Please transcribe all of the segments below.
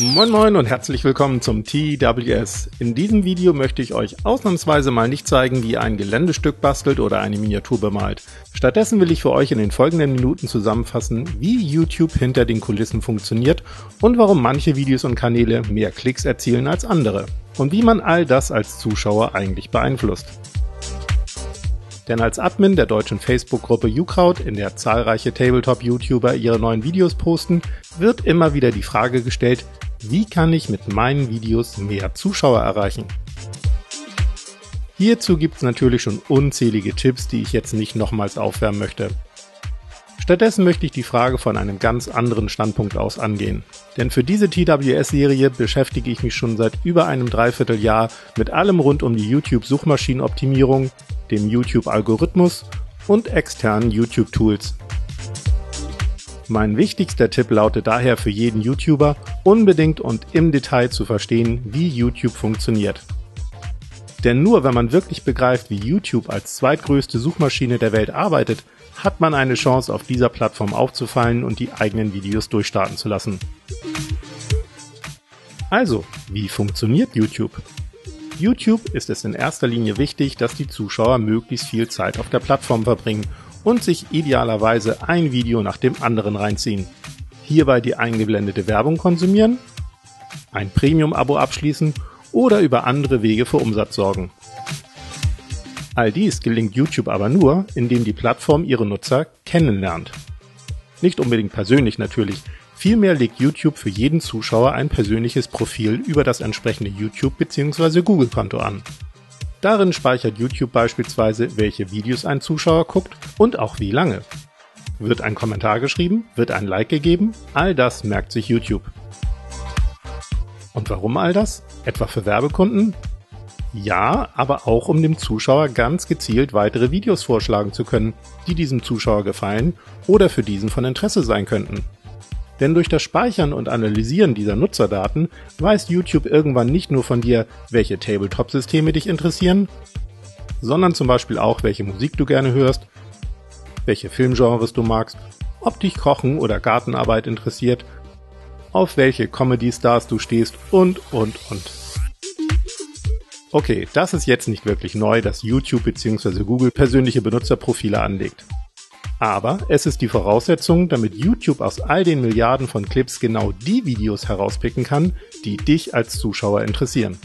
Moin moin und herzlich willkommen zum TWS. In diesem Video möchte ich euch ausnahmsweise mal nicht zeigen, wie ihr ein Geländestück bastelt oder eine Miniatur bemalt. Stattdessen will ich für euch in den folgenden Minuten zusammenfassen, wie YouTube hinter den Kulissen funktioniert und warum manche Videos und Kanäle mehr Klicks erzielen als andere. Und wie man all das als Zuschauer eigentlich beeinflusst. Denn als Admin der deutschen Facebook-Gruppe YouKraut, in der zahlreiche Tabletop-YouTuber ihre neuen Videos posten, wird immer wieder die Frage gestellt, wie kann ich mit meinen Videos mehr Zuschauer erreichen? Hierzu gibt es natürlich schon unzählige Tipps, die ich jetzt nicht nochmals aufwärmen möchte. Stattdessen möchte ich die Frage von einem ganz anderen Standpunkt aus angehen. Denn für diese TWS-Serie beschäftige ich mich schon seit über einem Dreivierteljahr mit allem rund um die YouTube-Suchmaschinenoptimierung, dem YouTube-Algorithmus und externen YouTube-Tools. Mein wichtigster Tipp lautet daher für jeden YouTuber, unbedingt und im Detail zu verstehen, wie YouTube funktioniert. Denn nur wenn man wirklich begreift, wie YouTube als zweitgrößte Suchmaschine der Welt arbeitet, hat man eine Chance, auf dieser Plattform aufzufallen und die eigenen Videos durchstarten zu lassen. Also, wie funktioniert YouTube? YouTube ist es in erster Linie wichtig, dass die Zuschauer möglichst viel Zeit auf der Plattform verbringen und sich idealerweise ein Video nach dem anderen reinziehen. Hierbei die eingeblendete Werbung konsumieren, ein Premium-Abo abschließen oder über andere Wege für Umsatz sorgen. All dies gelingt YouTube aber nur, indem die Plattform ihre Nutzer kennenlernt. Nicht unbedingt persönlich natürlich. Vielmehr legt YouTube für jeden Zuschauer ein persönliches Profil über das entsprechende YouTube- bzw. Google-Konto an. Darin speichert YouTube beispielsweise, welche Videos ein Zuschauer guckt und auch wie lange. Wird ein Kommentar geschrieben? Wird ein Like gegeben? All das merkt sich YouTube. Und warum all das? Etwa für Werbekunden? Ja, aber auch um dem Zuschauer ganz gezielt weitere Videos vorschlagen zu können, die diesem Zuschauer gefallen oder für diesen von Interesse sein könnten. Denn durch das Speichern und Analysieren dieser Nutzerdaten weiß YouTube irgendwann nicht nur von dir, welche Tabletop-Systeme dich interessieren, sondern zum Beispiel auch, welche Musik du gerne hörst, welche Filmgenres du magst, ob dich Kochen oder Gartenarbeit interessiert, auf welche Comedy-Stars du stehst und. Okay, das ist jetzt nicht wirklich neu, dass YouTube bzw. Google persönliche Benutzerprofile anlegt. Aber es ist die Voraussetzung, damit YouTube aus all den Milliarden von Clips genau die Videos herauspicken kann, die dich als Zuschauer interessieren.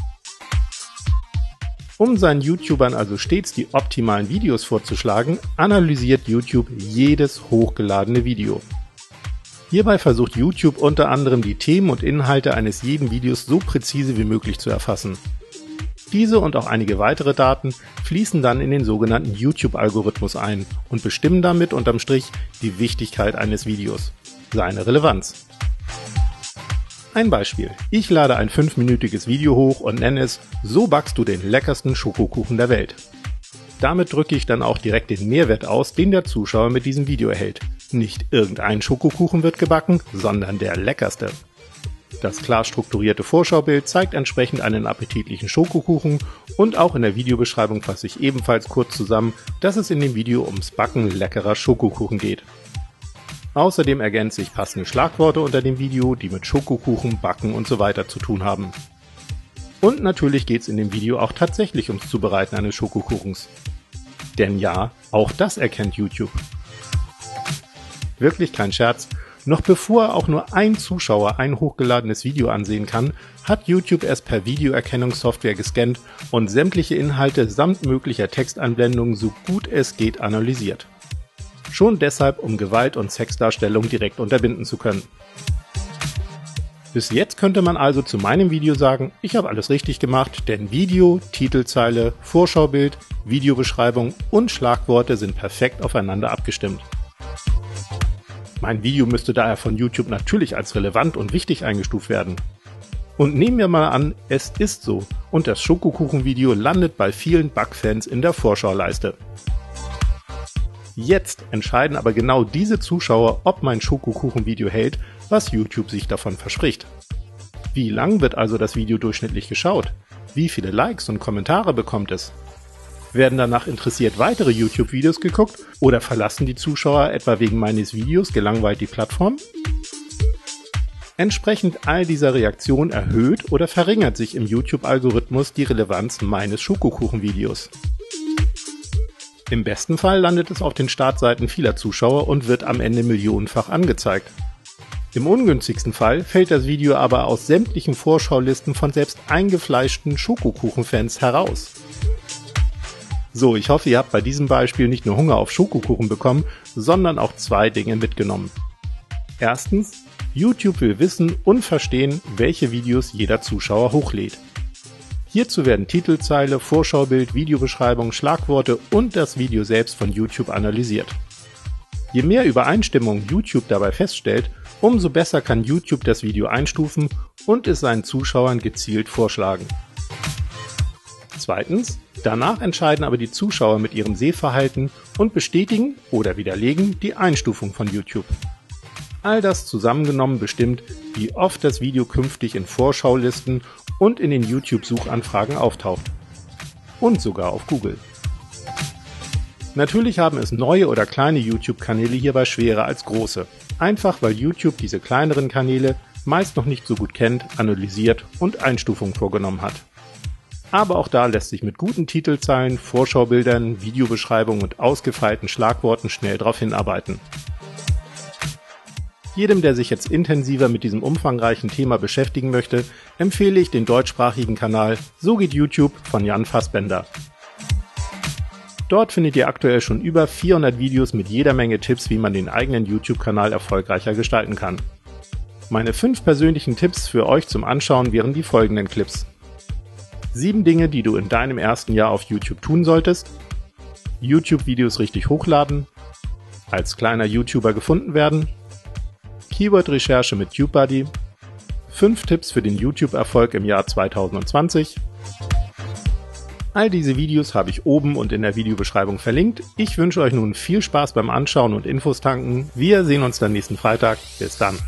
Um seinen YouTubern also stets die optimalen Videos vorzuschlagen, analysiert YouTube jedes hochgeladene Video. Hierbei versucht YouTube unter anderem die Themen und Inhalte eines jeden Videos so präzise wie möglich zu erfassen. Diese und auch einige weitere Daten fließen dann in den sogenannten YouTube-Algorithmus ein und bestimmen damit unterm Strich die Wichtigkeit eines Videos, seine Relevanz. Ein Beispiel: Ich lade ein 5-minütiges Video hoch und nenne es "So backst du den leckersten Schokokuchen der Welt". Damit drücke ich dann auch direkt den Mehrwert aus, den der Zuschauer mit diesem Video erhält. Nicht irgendein Schokokuchen wird gebacken, sondern der leckerste. Das klar strukturierte Vorschaubild zeigt entsprechend einen appetitlichen Schokokuchen und auch in der Videobeschreibung fasse ich ebenfalls kurz zusammen, dass es in dem Video ums Backen leckerer Schokokuchen geht. Außerdem ergänze ich passende Schlagworte unter dem Video, die mit Schokokuchen, Backen und so weiter zu tun haben. Und natürlich geht es in dem Video auch tatsächlich ums Zubereiten eines Schokokuchens. Denn ja, auch das erkennt YouTube. Wirklich kein Scherz. Noch bevor auch nur ein Zuschauer ein hochgeladenes Video ansehen kann, hat YouTube es per Videoerkennungssoftware gescannt und sämtliche Inhalte samt möglicher Textanwendungen so gut es geht analysiert. Schon deshalb, um Gewalt- und Sexdarstellung direkt unterbinden zu können. Bis jetzt könnte man also zu meinem Video sagen, ich habe alles richtig gemacht, denn Video, Titelzeile, Vorschaubild, Videobeschreibung und Schlagworte sind perfekt aufeinander abgestimmt. Mein Video müsste daher von YouTube natürlich als relevant und wichtig eingestuft werden. Und nehmen wir mal an, es ist so und das Schokokuchen-Video landet bei vielen Backfans in der Vorschauleiste. Jetzt entscheiden aber genau diese Zuschauer, ob mein Schokokuchen-Video hält, was YouTube sich davon verspricht. Wie lang wird also das Video durchschnittlich geschaut? Wie viele Likes und Kommentare bekommt es? Werden danach interessiert weitere YouTube-Videos geguckt oder verlassen die Zuschauer etwa wegen meines Videos gelangweilt die Plattform? Entsprechend all dieser Reaktionen erhöht oder verringert sich im YouTube-Algorithmus die Relevanz meines Schokokuchenvideos. Im besten Fall landet es auf den Startseiten vieler Zuschauer und wird am Ende millionenfach angezeigt. Im ungünstigsten Fall fällt das Video aber aus sämtlichen Vorschaulisten von selbst eingefleischten Schokokuchenfans heraus. So, ich hoffe, ihr habt bei diesem Beispiel nicht nur Hunger auf Schokokuchen bekommen, sondern auch zwei Dinge mitgenommen. Erstens, YouTube will wissen und verstehen, welche Videos jeder Zuschauer hochlädt. Hierzu werden Titelzeile, Vorschaubild, Videobeschreibung, Schlagworte und das Video selbst von YouTube analysiert. Je mehr Übereinstimmung YouTube dabei feststellt, umso besser kann YouTube das Video einstufen und es seinen Zuschauern gezielt vorschlagen. Zweitens, danach entscheiden aber die Zuschauer mit ihrem Sehverhalten und bestätigen oder widerlegen die Einstufung von YouTube. All das zusammengenommen bestimmt, wie oft das Video künftig in Vorschaulisten und in den YouTube-Suchanfragen auftaucht. Und sogar auf Google. Natürlich haben es neue oder kleine YouTube-Kanäle hierbei schwerer als große. Einfach weil YouTube diese kleineren Kanäle meist noch nicht so gut kennt, analysiert und Einstufungen vorgenommen hat. Aber auch da lässt sich mit guten Titelzeilen, Vorschaubildern, Videobeschreibungen und ausgefeilten Schlagworten schnell darauf hinarbeiten. Jedem, der sich jetzt intensiver mit diesem umfangreichen Thema beschäftigen möchte, empfehle ich den deutschsprachigen Kanal So geht YouTube von Jan Faßbender. Dort findet ihr aktuell schon über 400 Videos mit jeder Menge Tipps, wie man den eigenen YouTube-Kanal erfolgreicher gestalten kann. Meine 5 persönlichen Tipps für euch zum Anschauen wären die folgenden Clips. 7 Dinge, die du in deinem ersten Jahr auf YouTube tun solltest. YouTube-Videos richtig hochladen. Als kleiner YouTuber gefunden werden. Keyword-Recherche mit TubeBuddy. 5 Tipps für den YouTube-Erfolg im Jahr 2020. All diese Videos habe ich oben und in der Videobeschreibung verlinkt. Ich wünsche euch nun viel Spaß beim Anschauen und Infos tanken. Wir sehen uns dann nächsten Freitag. Bis dann.